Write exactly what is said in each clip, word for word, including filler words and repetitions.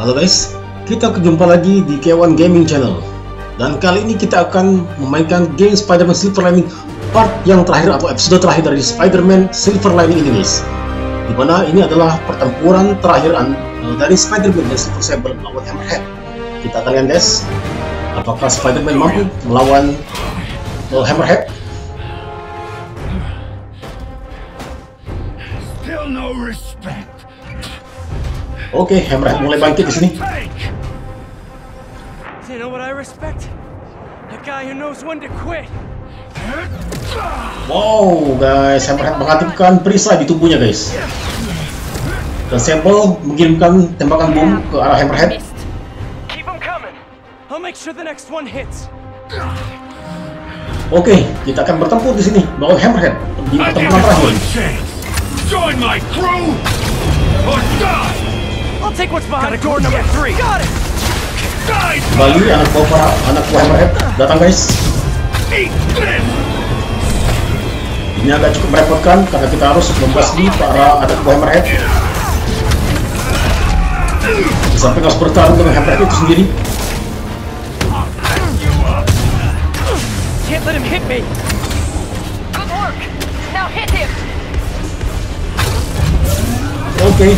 Halo guys, kita jumpa lagi di K one Gaming Channel. Dan kali ini kita akan memainkan game Spider-Man Silver Lining part yang terakhir atau episode terakhir dari Spider-Man Silver Lining ini guys. Dimana ini adalah pertempuran terakhir dari Spider-Man dan Silver Sable melawan Hammerhead. Kita akan lihat guys, apakah Spider-Man mampu melawan uh, Hammerhead? Oke, okay, Hammerhead mulai bangkit di sini. Wow, guys, Hammerhead mengaktifkan perisai di tubuhnya, guys. Dan Sable mengirimkan tembakan bom ke arah Hammerhead. Oke, okay, kita akan bertempur di sini melawan Hammerhead di pertempuran terakhir. Join my crew or die. I'll take what's behind door number three. Got it. Kembali anak buah anak buah Hammerhead datang guys. Ini agak cukup merepotkan karena kita harus membasmi para anak buah Hammerhead. Sampai harus bertarung dengan Hammerhead itu sendiri. Can't let him hit me. Good work. Now hit him. Oke, okay.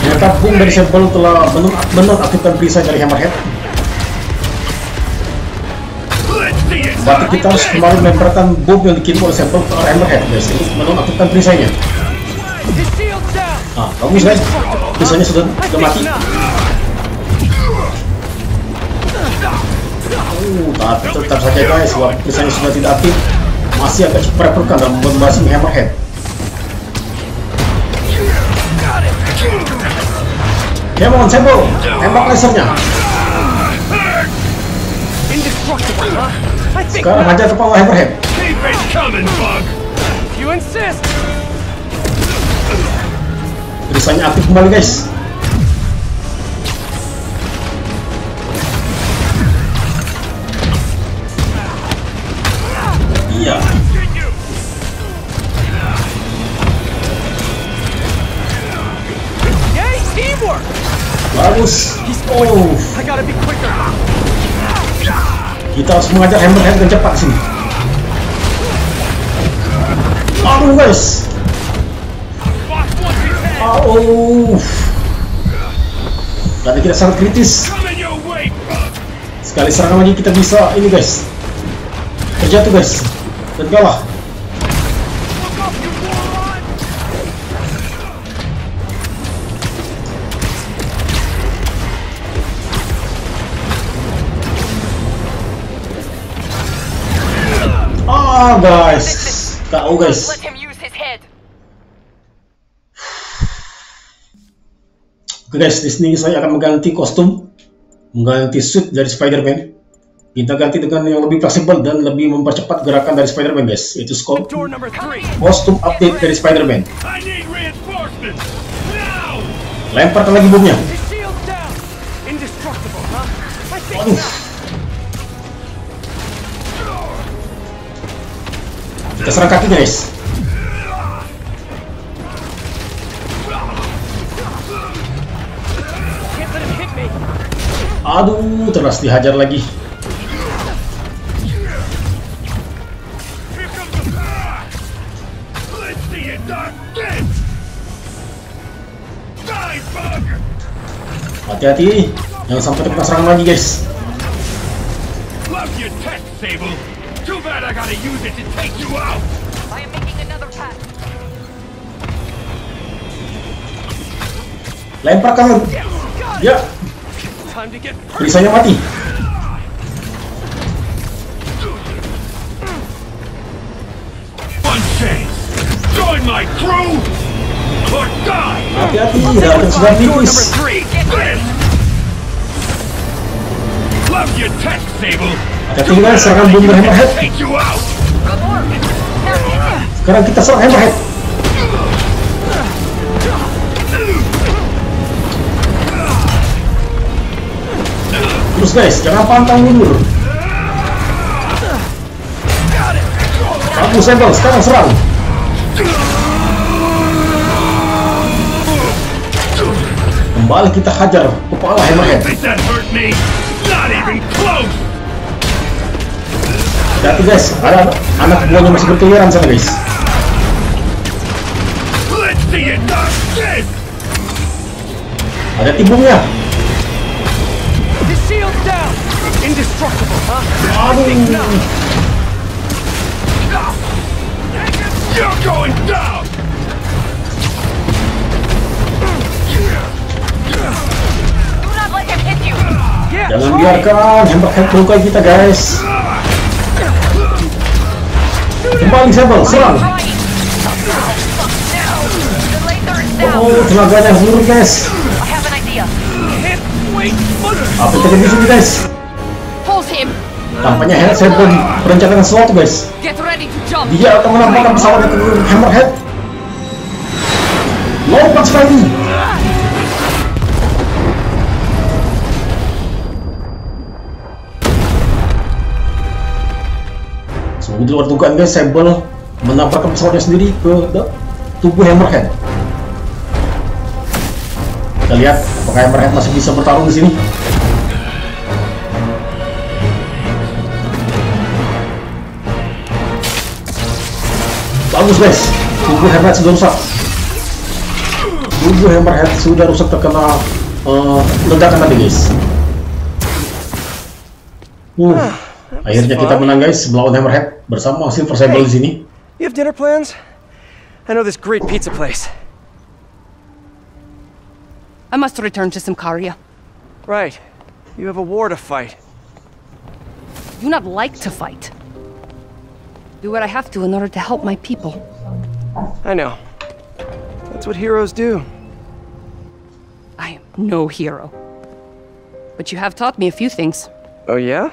Ternyata boom dari Sable telah menonaktifkan perisai dari Hammerhead. Berarti kita harus kembali melemparkan bom yang dikirim oleh Sable ke Hammerhead guys, untuk menonaktifkan perisainya. Nah, bagus guys, perisainya sudah, sudah mati. Uh, tapi tetap saja guys, walaupun perisainya sudah tidak aktif, masih agak cukup merepotkan dalam membasmi Hammerhead. Come on, Sable! Tembak lasernya! Sekarang hajar ke bawah Hammerhead. Perisainya aktif kembali guys. Iya. Bagus. Oh. Kita harus mengajar Hammerhead dengan cepat sini. Aduh guys. Oh. Tadi kita sangat kritis. Sekali serangan lagi kita bisa ini guys, terjatuh guys dan kalah. Ah guys, tahu guys. Oke guys, di sini saya akan mengganti kostum, mengganti suit dari Spider-Man. Kita ganti dengan yang lebih fleksibel dan lebih mempercepat gerakan dari Spider-Man guys, yaitu kostum update dari Spider-Man. Lemparkan lagi bomnya. Aduh. Kita serang kakinya guys. Aduh, terus dihajar lagi. Hati-hati, jangan sampai terkena serangan lagi guys. Lemparkan ya, perisainya mati. Hati-hati, darahnya sudah tipis. Hati-hati guys, serangan bom dari Hammerhead. Sekarang kita serang Hammerhead. Terus guys, jangan pantang mundur. Kamu Sable, sekarang serang. Kembali kita hajar kepala Hammerhead. Hati-hati guys, ada anak buahnya masih berkeliaran sana guys. Ada timbungnya. Aduh. Jangan biarkan Hammerhead melukai kita guys. Kembali Sable, serang. Oh, tenaganya seluruh guys. Apa terjadi sini guys? Tampaknya Sable merencanakan sesuatu guys. Dia akan menampakkan pesawat ke Hammerhead. Lompat sekali. Di luar dugaan guys, Sable menabrakkan pesawatnya sendiri ke tubuh Hammerhead. Kita lihat apakah Hammerhead masih bisa bertarung di sini. Bagus guys, tubuh Hammerhead sudah rusak. Tubuh Hammerhead sudah rusak terkena uh, ledakan tadi guys. Uh, akhirnya kita menang guys, melawan Hammerhead. Bersama Silver Sable di sini. You have dinner plans? I know this great pizza place. I must return to Symkaria. Right. You have a war to fight. Do not like to fight. Do what I have to in order to help my people. I know. That's what heroes do. I am no hero. But you have taught me a few things. Oh yeah?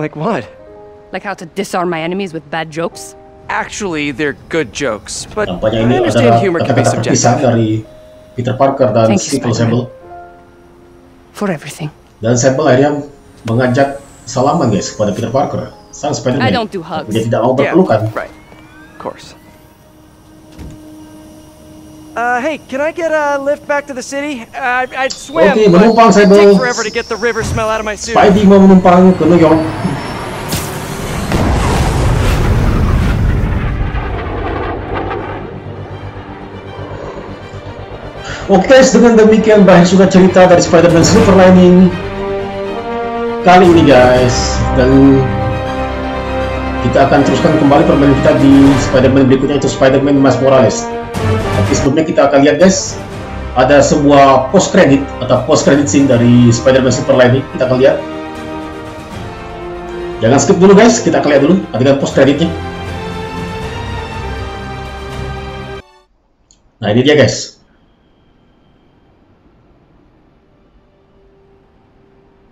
Like what? Like how to disarm my enemies with bad jokes? Actually, they're good jokes, but I understand humor can be subjective. Dari Peter Parker dan Silver Sable. For everything. Dan Sable akhirnya mengajak salaman guys kepada Peter Parker, sang Spider-Man. I don't do hugs. Dia tidak mau berpelukan. Yeah, right. Of course. Uh, hey, can I get a lift back to the city? Uh, I'd swim. Okay, menumpang Sable. Take forever to get the river smell out of my suit. Spidey mau menumpang ke New York. Oke okay, dengan demikian bahan suka cerita dari Spider-Man Silver Lining kali ini guys, dan kita akan teruskan kembali permainan kita di Spider-Man berikutnya, itu Spider-Man Miles Morales. Tapi sebelumnya kita akan lihat guys, ada sebuah post credit atau post credit scene dari Spider-Man Silver Lining. Kita akan lihat. Jangan skip dulu guys, kita akan lihat dulu adegan post creditnya. Nah ini dia guys.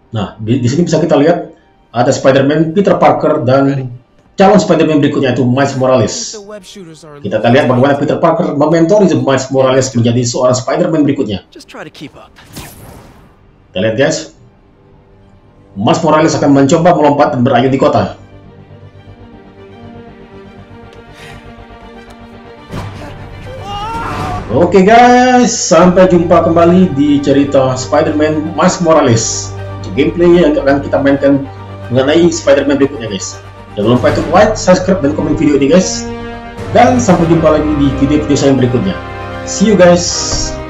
Nah, di, di sini bisa kita lihat ada Spider-Man Peter Parker dan calon Spider-Man berikutnya itu Miles Morales. Kita akan lihat bagaimana Peter Parker mementori Miles Morales menjadi seorang Spider-Man berikutnya. Kita lihat guys, Miles Morales akan mencoba melompat dan berayun di kota. Oke guys, sampai jumpa kembali di cerita Spider-Man Miles Morales. Gameplay yang akan kita mainkan mengenai Spider-Man berikutnya guys. Jangan lupa untuk like, subscribe, dan komen video ini guys. Dan sampai jumpa lagi di video-video saya berikutnya. See you guys.